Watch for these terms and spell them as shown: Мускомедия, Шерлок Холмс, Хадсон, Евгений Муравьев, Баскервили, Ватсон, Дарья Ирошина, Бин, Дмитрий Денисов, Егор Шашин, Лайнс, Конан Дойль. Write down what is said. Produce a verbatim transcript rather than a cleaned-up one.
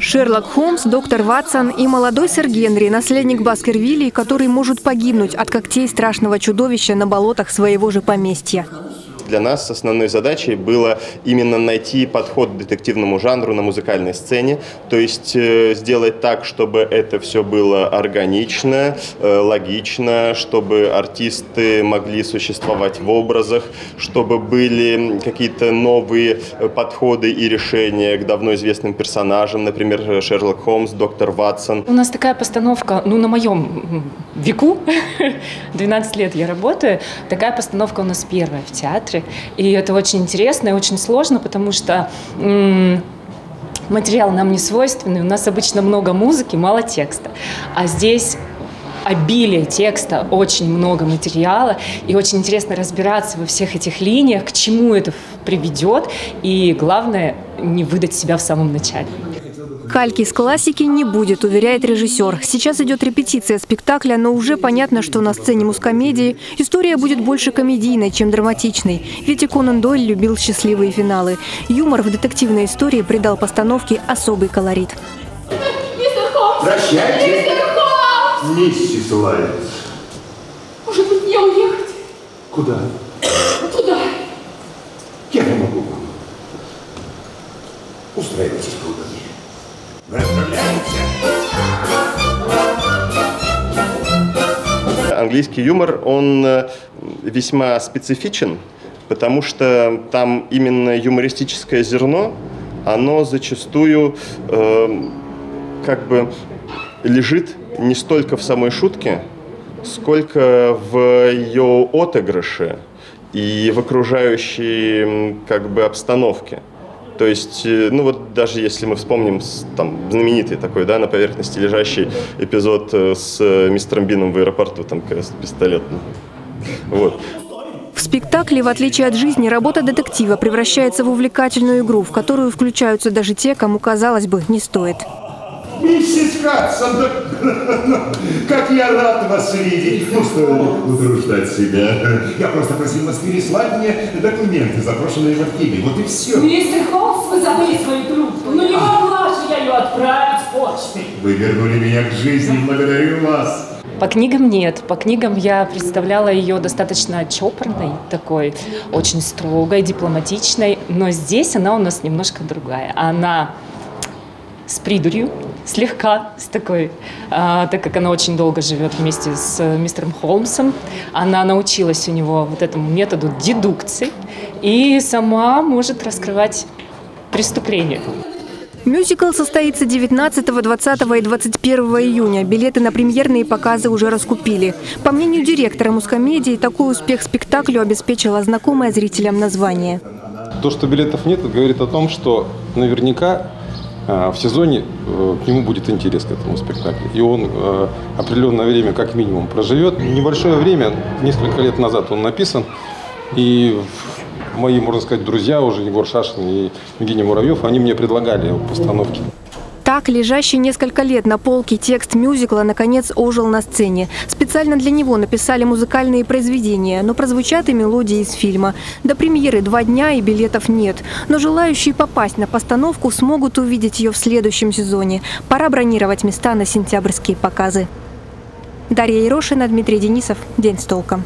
Шерлок Холмс, доктор Ватсон и молодой сэр Генри, наследник Баскервилей, который может погибнуть от когтей страшного чудовища на болотах своего же поместья. Для нас основной задачей было именно найти подход к детективному жанру на музыкальной сцене, то есть сделать так, чтобы это все было органично, логично, чтобы артисты могли существовать в образах, чтобы были какие-то новые подходы и решения к давно известным персонажам, например, Шерлок Холмс, доктор Ватсон. У нас такая постановка, ну на моем веку, двенадцать лет я работаю, такая постановка у нас первая в театре. И это очень интересно и очень сложно, потому что м-м, материал нам не свойственный. У нас обычно много музыки, мало текста. А здесь обилие текста, очень много материала. И очень интересно разбираться во всех этих линиях, к чему это приведет. И главное, не выдать себя в самом начале. Кальки с классики не будет, уверяет режиссер. Сейчас идет репетиция спектакля, но уже понятно, что на сцене мускомедии история будет больше комедийной, чем драматичной. Ведь и Конан Дойль любил счастливые финалы. Юмор в детективной истории придал постановке особый колорит. Мистер Холмс! Прощайте! Мистер Холмс! Миссис Лайнс! Может быть, мне уехать? Куда? Туда. Я не могу. Устраивайтесь поудобнее. Английский юмор, он весьма специфичен, потому что там именно юмористическое зерно, оно зачастую э, как бы лежит не столько в самой шутке, сколько в ее отыгрыше и в окружающей как бы обстановке. То есть, ну вот даже если мы вспомним там, знаменитый такой, да, на поверхности лежащий эпизод с мистером Бином в аэропорту, там как раз пистолет. Вот. В спектакле, в отличие от жизни, работа детектива превращается в увлекательную игру, в которую включаются даже те, кому, казалось бы, не стоит. Миссис Хадсон, как я рад вас видеть. Ну что, утруждать себя. Я просто просил вас переслать мне документы, запрошенные в архиве. Вот и все. Мистер Холмс, вы забыли свою трубку. Ну не могла же я ее отправить почтой. Вы вернули меня к жизни. Благодарю вас. По книгам нет. По книгам я представляла ее достаточно чопорной, такой, очень строгой, дипломатичной. Но здесь она у нас немножко другая. Она... с придурью, слегка, с такой, а, так как она очень долго живет вместе с мистером Холмсом, она научилась у него вот этому методу дедукции и сама может раскрывать преступление. Мюзикл состоится девятнадцатого, двадцатого и двадцать первого июня. Билеты на премьерные показы уже раскупили. По мнению директора мускомедии, такой успех спектаклю обеспечило знакомое зрителям название. То, что билетов нет, говорит о том, что наверняка в сезоне к нему будет интерес к этому спектаклю. И он определенное время как минимум проживет. Небольшое время, несколько лет назад он написан. И мои, можно сказать, друзья уже, Егор Шашин и Евгений Муравьев, они мне предлагали постановки. Так, лежащий несколько лет на полке текст мюзикла наконец ожил на сцене. Специально для него написали музыкальные произведения, но прозвучат и мелодии из фильма. До премьеры два дня и билетов нет. Но желающие попасть на постановку смогут увидеть ее в следующем сезоне. Пора бронировать места на сентябрьские показы. Дарья Ирошина, Дмитрий Денисов. День с толком.